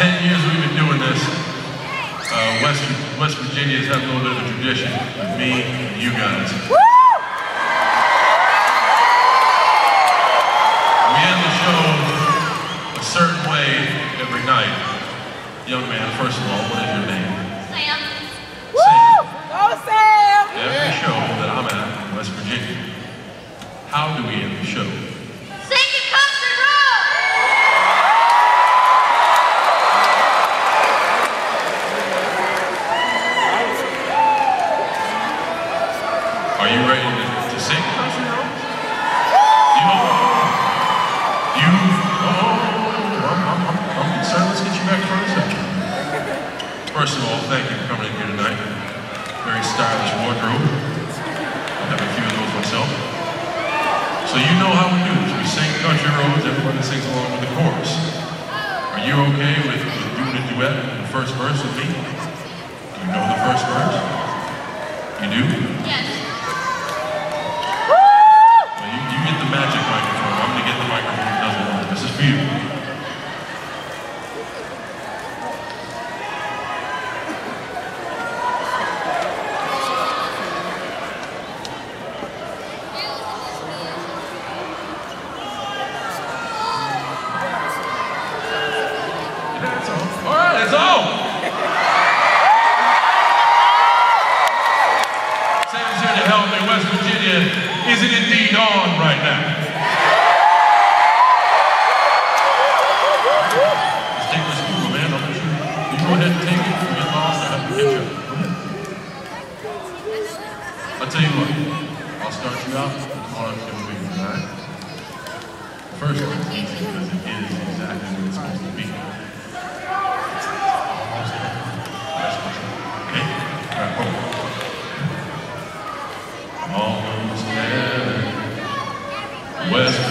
10 years we've been doing this. West Virginia's had a little bit of a tradition with me and you guys. Woo! We end the show a certain way every night. Young man, first of all, what is your name? Sam. Woo! Go Sam! Every show that I'm at in West Virginia, how do we end the show? Singing Country Roads! Are you ready to sing Country Roads? I'm concerned. Let's get you back for a second. First of all, thank you for coming in here tonight. Very stylish wardrobe. I have a few of those myself. So you know how we do this. We sing Country Roads, everybody sings along with the chorus. Are you okay with doing a duet in the first verse with me? Do you know the first verse? You do? Yes. Magic microphone. I'm going to get the microphone that does it all. This is for you. That's all. All right, that's all! Sam's here to help me. West Virginia is it indeed on right now. I'll tell you what, I'll start you out on the week, alright? First one's easy because it is exactly what it's supposed to be. Okay? Alright, hold on. Almost there. West.